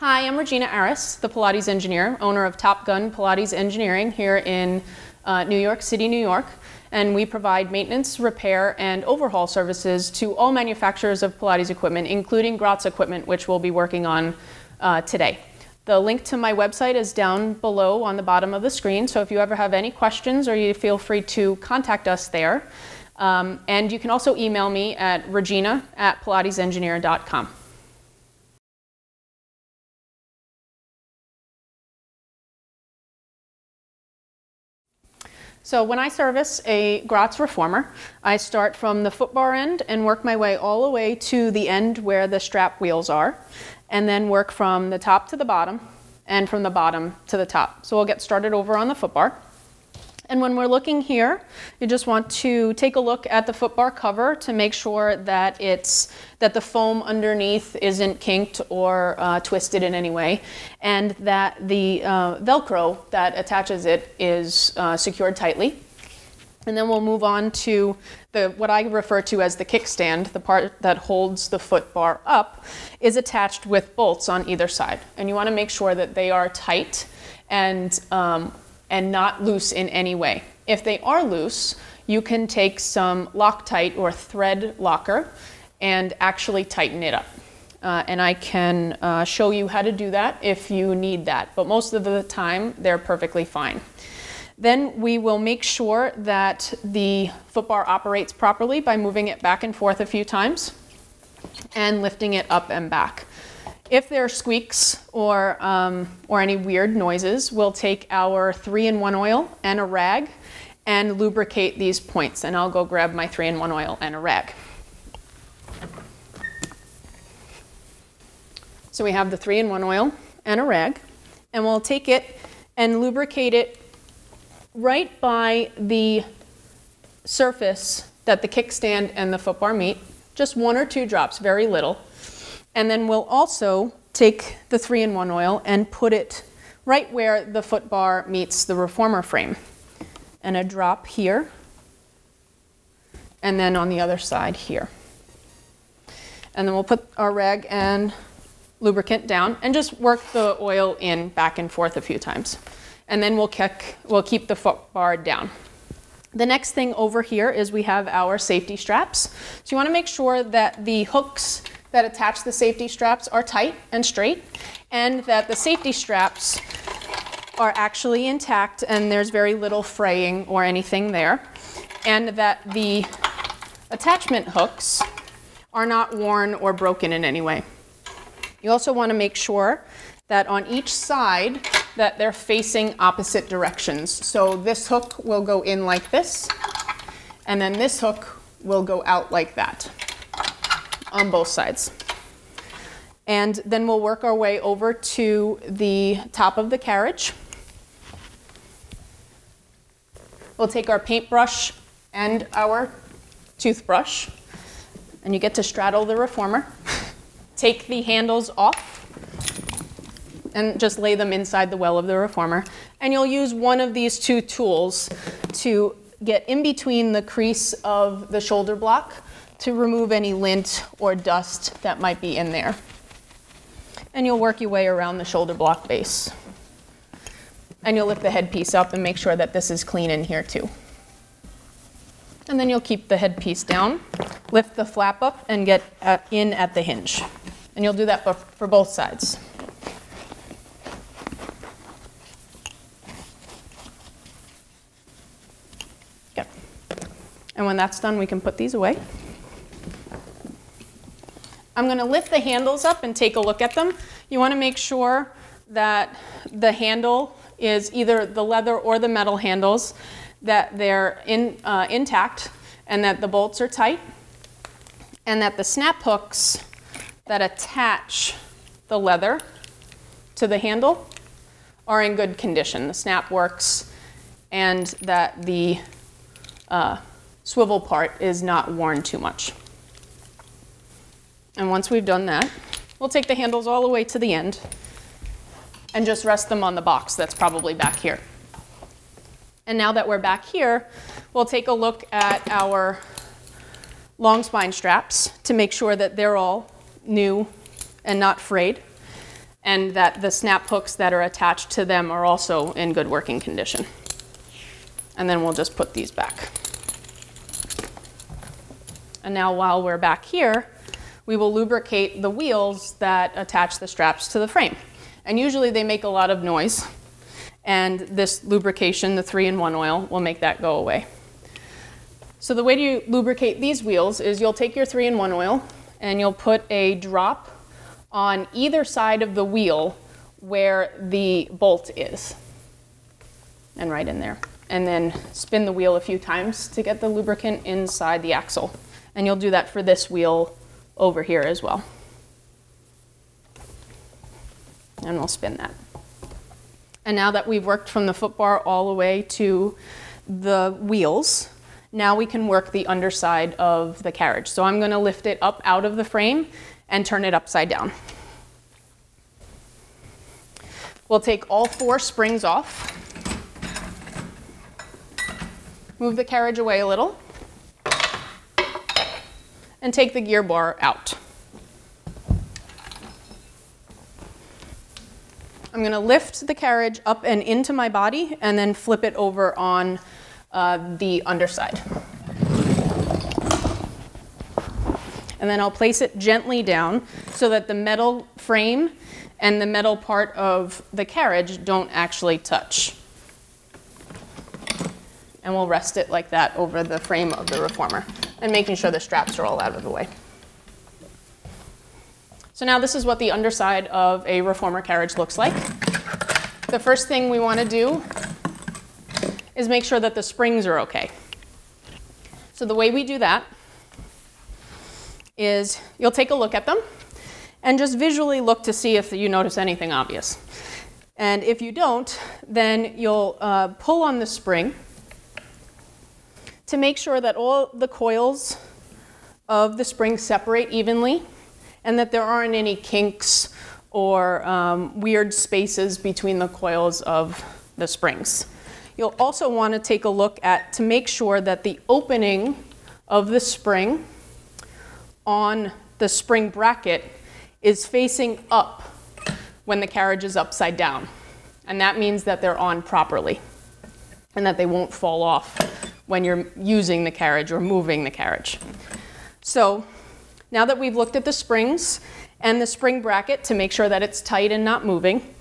Hi, I'm Regina Arras, the Pilates engineer, owner of Top Gun Pilates Engineering here in New York City, New York. And we provide maintenance, repair, and overhaul services to all manufacturers of Pilates equipment, including Gratz equipment, which we'll be working on today. The link to my website is down below on the bottom of the screen, so if you ever have any questions, or you feel free to contact us there. And you can also email me at regina@pilatesengineer.com. So when I service a Gratz reformer, I start from the footbar end and work my way all the way to the end where the strap wheels are, and then work from the top to the bottom and from the bottom to the top. So we'll get started over on the footbar. And when we're looking here, you just want to take a look at the footbar cover to make sure that the foam underneath isn't kinked or twisted in any way, and that the Velcro that attaches it is secured tightly. And then we'll move on to what I refer to as the kickstand. The part that holds the footbar up is attached with bolts on either side, and you want to make sure that they are tight and not loose in any way. If they are loose, you can take some Loctite or thread locker and actually tighten it up. And I can show you how to do that if you need that, but most of the time they're perfectly fine. Then we will make sure that the footbar operates properly by moving it back and forth a few times and lifting it up and back. If there are squeaks or any weird noises, we'll take our 3-in-1 oil and a rag and lubricate these points. And I'll go grab my 3-in-1 oil and a rag. So we have the 3-in-1 oil and a rag, and we'll take it and lubricate it right by the surface that the kickstand and the footbar meet. Just 1 or 2 drops, very little. And then we'll also take the 3-in-1 oil and put it right where the footbar meets the reformer frame. And a drop here, and then on the other side here. And then we'll put our rag and lubricant down and just work the oil in back and forth a few times. And then we'll keep the footbar down. The next thing over here is we have our safety straps. So you want to make sure that the hooks that attach the safety straps are tight and straight, and that the safety straps are actually intact and there's very little fraying or anything there, and that the attachment hooks are not worn or broken in any way. You also want to make sure that on each side that they're facing opposite directions. So this hook will go in like this, and then this hook will go out like that, on both sides. And then we'll work our way over to the top of the carriage. We'll take our paintbrush and our toothbrush, and you get to straddle the reformer. Take the handles off and just lay them inside the well of the reformer. And you'll use one of these two tools to get in between the crease of the shoulder block to remove any lint or dust that might be in there. And you'll work your way around the shoulder block base. And you'll lift the headpiece up and make sure that this is clean in here too. And then you'll keep the headpiece down, lift the flap up, and get in at the hinge. And you'll do that for both sides. Good. And when that's done, we can put these away. I'm going to lift the handles up and take a look at them. You want to make sure that the handle is either the leather or the metal handles, that they're intact, and that the bolts are tight, and that the snap hooks that attach the leather to the handle are in good condition. The snap works, and that the swivel part is not worn too much. And once we've done that, we'll take the handles all the way to the end and just rest them on the box that's probably back here. And now that we're back here, we'll take a look at our long spine straps to make sure that they're all new and not frayed. and that the snap hooks that are attached to them are also in good working condition. And then we'll just put these back. And now while we're back here, we will lubricate the wheels that attach the straps to the frame. And usually they make a lot of noise. And this lubrication, the 3-in-1 oil, will make that go away. So the way to lubricate these wheels is you'll take your 3-in-1 oil and you'll put a drop on either side of the wheel where the bolt is, and right in there. And then spin the wheel a few times to get the lubricant inside the axle. And you'll do that for this wheel over here as well. And we'll spin that. And now that we've worked from the footbar all the way to the wheels, now we can work the underside of the carriage. So I'm going to lift it up out of the frame and turn it upside down. We'll take all 4 springs off. Move the carriage away a little. And take the gear bar out. I'm going to lift the carriage up and into my body and then flip it over on the underside. And then I'll place it gently down so that the metal frame and the metal part of the carriage don't actually touch. And we'll rest it like that over the frame of the reformer, and making sure the straps are all out of the way. So now this is what the underside of a reformer carriage looks like. The first thing we want to do is make sure that the springs are okay. So the way we do that is you'll take a look at them and just visually look to see if you notice anything obvious. And if you don't, then you'll pull on the spring to make sure that all the coils of the spring separate evenly and that there aren't any kinks or weird spaces between the coils of the springs. You'll also want to take a look at to make sure that the opening of the spring on the spring bracket is facing up when the carriage is upside down. And that means that they're on properly and that they won't fall off when you're using the carriage or moving the carriage. So now that we've looked at the springs and the spring bracket to make sure that it's tight and not moving,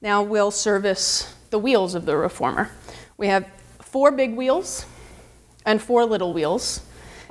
now we'll service the wheels of the reformer. We have 4 big wheels and 4 little wheels,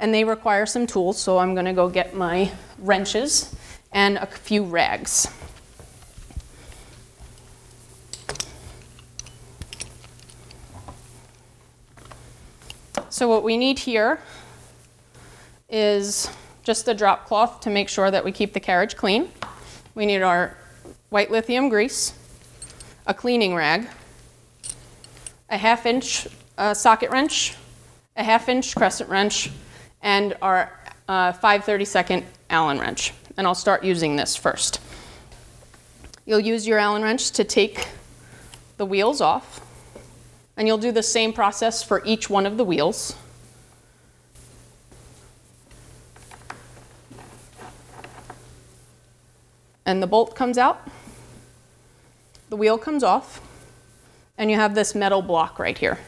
and they require some tools, so I'm gonna go get my wrenches and a few rags. So what we need here is just a drop cloth to make sure that we keep the carriage clean. We need our white lithium grease, a cleaning rag, a 1/2-inch socket wrench, a 1/2-inch crescent wrench, and our 5/32 Allen wrench. And I'll start using this first. You'll use your Allen wrench to take the wheels off. And you'll do the same process for each one of the wheels. And the bolt comes out, the wheel comes off, and you have this metal block right here.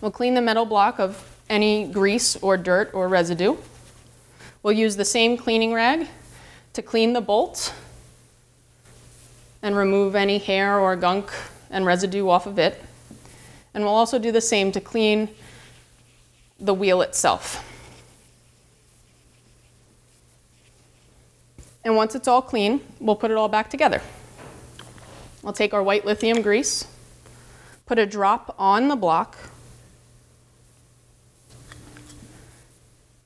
We'll clean the metal block of any grease or dirt or residue. We'll use the same cleaning rag to clean the bolt and remove any hair or gunk and residue off of it. And we'll also do the same to clean the wheel itself. And once it's all clean, we'll put it all back together. We'll take our white lithium grease, put a drop on the block.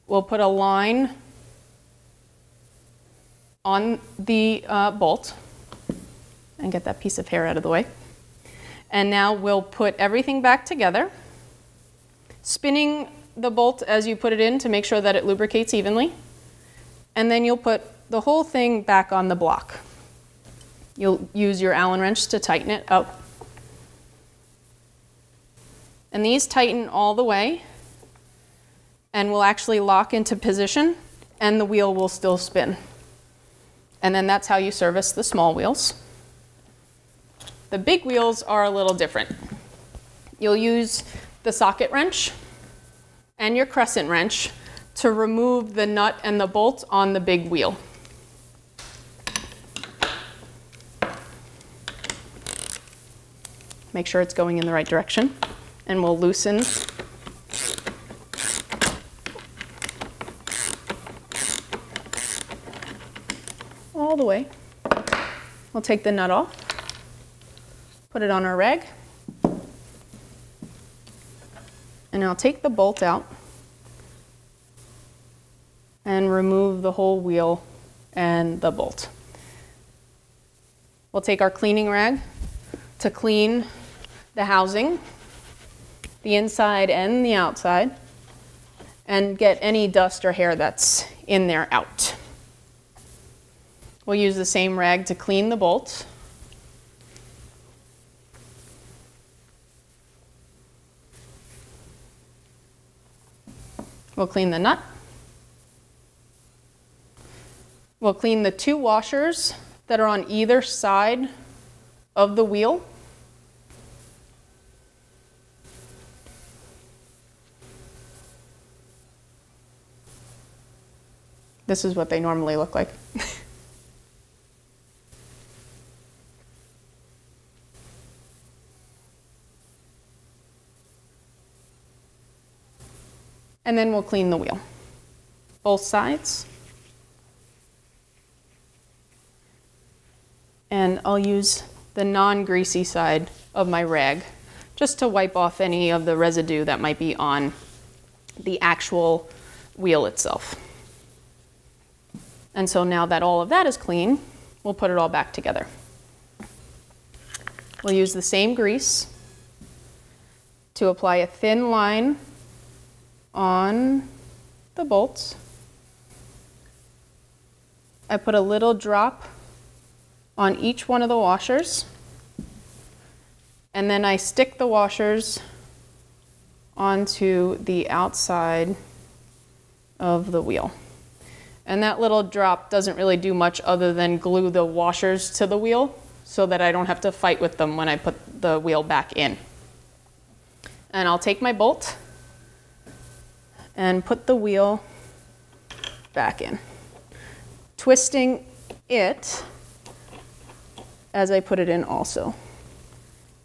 We'll put a line on the bolt and get that piece of hair out of the way. And now we'll put everything back together, spinning the bolt as you put it in to make sure that it lubricates evenly. And then you'll put the whole thing back on the block. You'll use your Allen wrench to tighten it up. And these tighten all the way and will actually lock into position, and the wheel will still spin. And then that's how you service the small wheels. The big wheels are a little different. You'll use the socket wrench and your crescent wrench to remove the nut and the bolt on the big wheel. Make sure it's going in the right direction, and we'll loosen all the way. We'll take the nut off, put it on our rag, and I'll take the bolt out and remove the whole wheel and the bolt. We'll take our cleaning rag to clean the housing, the inside and the outside, and get any dust or hair that's in there out. We'll use the same rag to clean the bolt. We'll clean the nut. We'll clean the two washers that are on either side of the wheel. This is what they normally look like. And then we'll clean the wheel, both sides. And I'll use the non-greasy side of my rag just to wipe off any of the residue that might be on the actual wheel itself. And so now that all of that is clean, we'll put it all back together. We'll use the same grease to apply a thin line on the bolts. I put a little drop on each one of the washers, and then I stick the washers onto the outside of the wheel. And that little drop doesn't really do much other than glue the washers to the wheel so that I don't have to fight with them when I put the wheel back in. And I'll take my bolt and put the wheel back in, twisting it as I put it in also.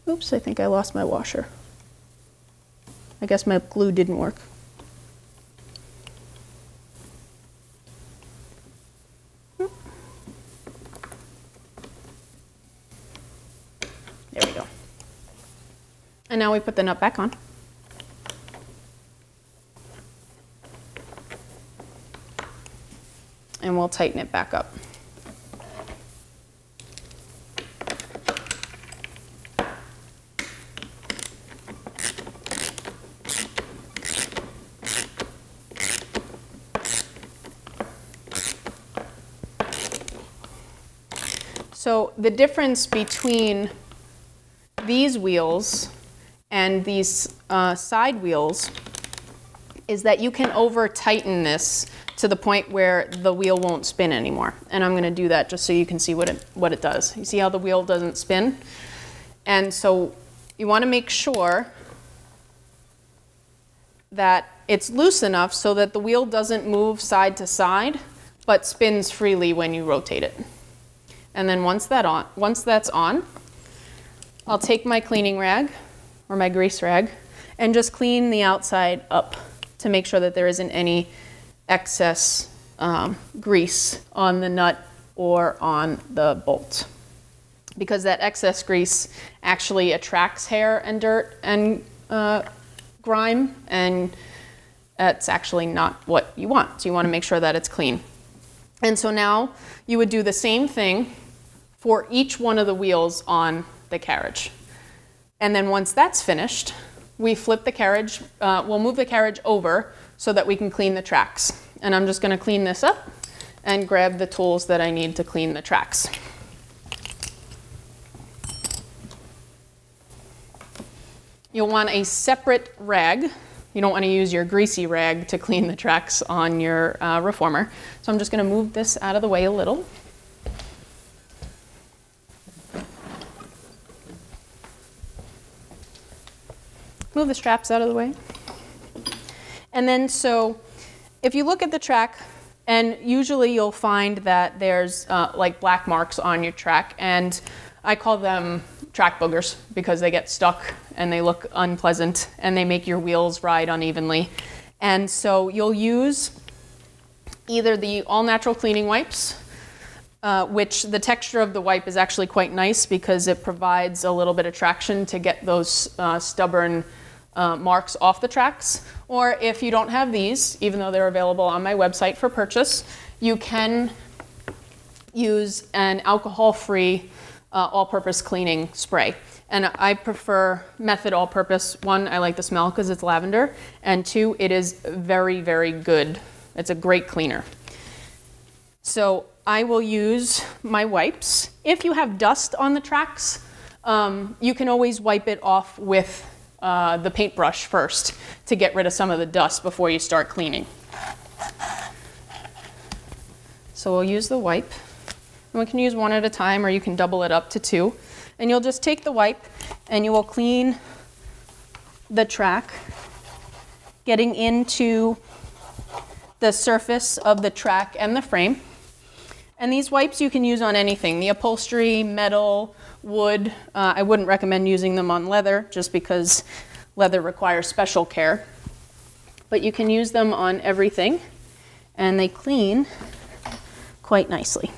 Oops, I think I lost my washer. I guess my glue didn't work. There we go. And now we put the nut back on. And we'll tighten it back up. So the difference between these wheels and these side wheels is that you can over-tighten this to the point where the wheel won't spin anymore. And I'm gonna do that just so you can see what it does. You see how the wheel doesn't spin? And so you wanna make sure that it's loose enough so that the wheel doesn't move side to side, but spins freely when you rotate it. And then once that's on, I'll take my cleaning rag, or my grease rag, and just clean the outside up to make sure that there isn't any excess grease on the nut or on the bolt, because that excess grease actually attracts hair and dirt and grime, and that's actually not what you want. So you want to make sure that it's clean. And so now you would do the same thing for each one of the wheels on the carriage. And then once that's finished, we flip the carriage, we'll move the carriage over so that we can clean the tracks. And I'm just gonna clean this up and grab the tools that I need to clean the tracks. You'll want a separate rag. You don't want to use your greasy rag to clean the tracks on your reformer. So I'm just going to move this out of the way a little. move the straps out of the way. And then so if you look at the track, and usually you'll find that there's like black marks on your track, and I call them track boogers because they get stuck and they look unpleasant and they make your wheels ride unevenly. And so you'll use either the all-natural cleaning wipes, which the texture of the wipe is actually quite nice because it provides a little bit of traction to get those stubborn marks off the tracks. Or if you don't have these, even though they're available on my website for purchase, you can use an alcohol-free all-purpose cleaning spray. And I prefer Method all-purpose. One, I like the smell because it's lavender, and two, it is very, very good. It's a great cleaner. So I will use my wipes. If you have dust on the tracks, you can always wipe it off with the paintbrush first to get rid of some of the dust before you start cleaning. So we'll use the wipe. And we can use one at a time, or you can double it up to two. And you'll just take the wipe and you will clean the track, getting into the surface of the track and the frame. And these wipes you can use on anything, the upholstery, metal, wood. I wouldn't recommend using them on leather just because leather requires special care. But you can use them on everything, and they clean quite nicely.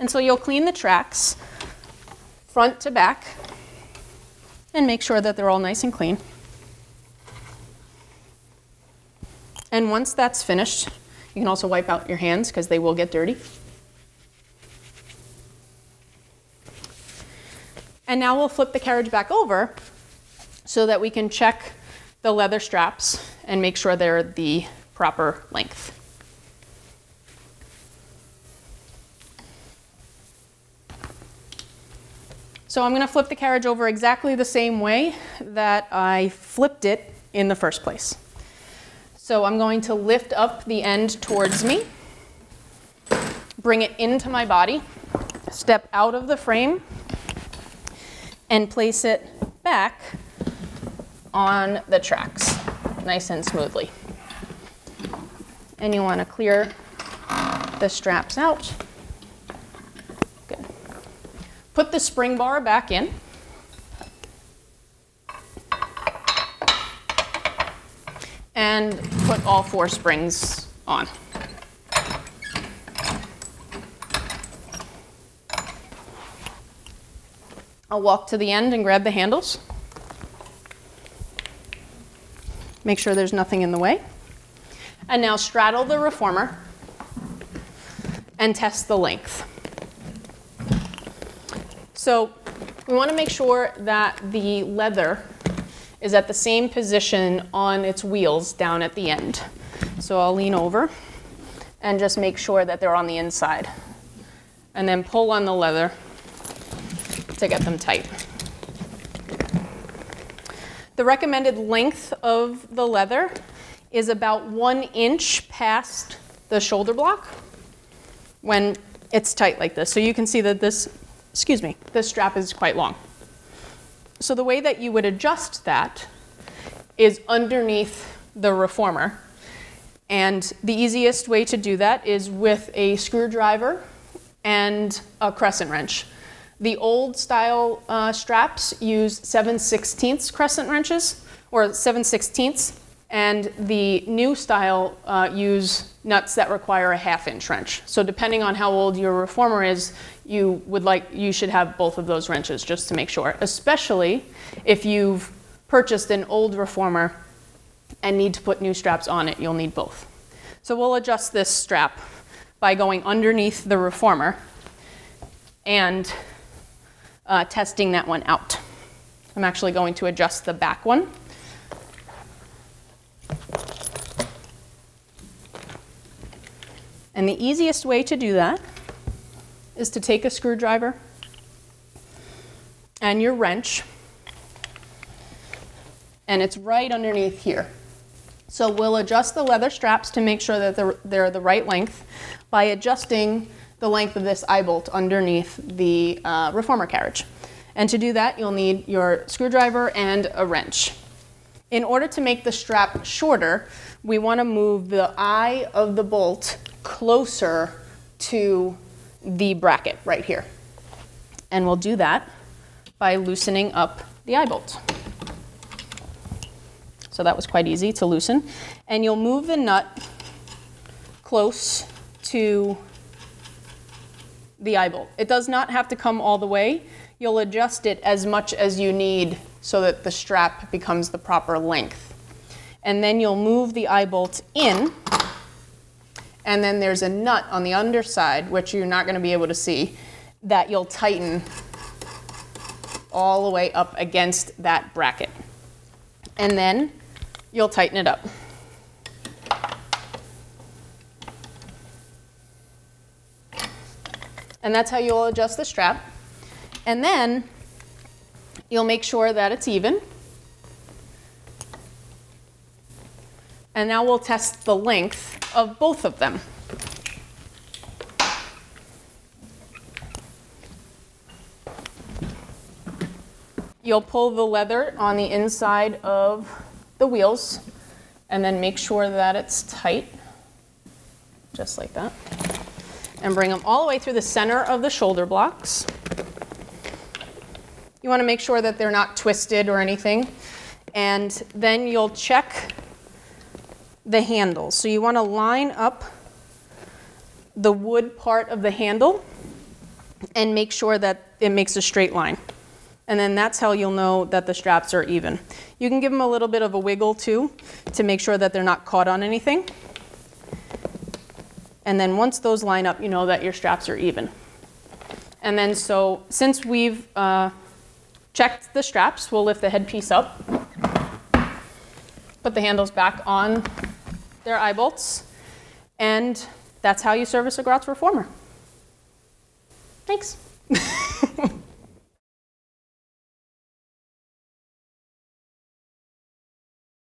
And so you'll clean the tracks front to back and make sure that they're all nice and clean. And once that's finished, you can also wipe out your hands because they will get dirty. And now we'll flip the carriage back over so that we can check the leather straps and make sure they're the proper length. So I'm going to flip the carriage over exactly the same way that I flipped it in the first place. So I'm going to lift up the end towards me, bring it into my body, step out of the frame, and place it back on the tracks, nice and smoothly. And you want to clear the straps out. Good. Put the spring bar back in. And put all four springs on. I'll walk to the end and grab the handles. Make sure there's nothing in the way. And now straddle the reformer and test the length. So we want to make sure that the leather is at the same position on its wheels down at the end. So I'll lean over and just make sure that they're on the inside. And then pull on the leather to get them tight. The recommended length of the leather is about 1 inch past the shoulder block when it's tight like this. So you can see that this strap is quite long. So the way that you would adjust that is underneath the reformer. And the easiest way to do that is with a screwdriver and a crescent wrench. The old style straps use 7/16 crescent wrenches, or 7/16, and the new style use nuts that require a 1/2 inch wrench. So depending on how old your reformer is, you should have both of those wrenches just to make sure, especially if you've purchased an old reformer and need to put new straps on it, you'll need both. So we'll adjust this strap by going underneath the reformer and testing that one out. I'm actually going to adjust the back one. And the easiest way to do that is to take a screwdriver and your wrench, and it's right underneath here. So we'll adjust the leather straps to make sure that they're the right length by adjusting the length of this eye-bolt underneath the reformer carriage. And to do that, you'll need your screwdriver and a wrench. In order to make the strap shorter, we want to move the eye of the bolt closer to the bracket right here. And we'll do that by loosening up the eye bolt. So that was quite easy to loosen. And you'll move the nut close to the eye bolt. It does not have to come all the way. You'll adjust it as much as you need so that the strap becomes the proper length. And then you'll move the eye bolt in, and then there's a nut on the underside, which you're not going to be able to see, that you'll tighten all the way up against that bracket. And then you'll tighten it up. And that's how you'll adjust the strap. And then you'll make sure that it's even. And now we'll test the length of both of them. You'll pull the leather on the inside of the wheels and then make sure that it's tight, just like that. And bring them all the way through the center of the shoulder blocks. You want to make sure that they're not twisted or anything. And then you'll check the handles. So you want to line up the wood part of the handle and make sure that it makes a straight line. And then that's how you'll know that the straps are even. You can give them a little bit of a wiggle too to make sure that they're not caught on anything. And then once those line up, you know that your straps are even. And then so since we've checked the straps, we'll lift the headpiece up, put the handles back on their eye bolts, and that's how you service a Gratz reformer. Thanks.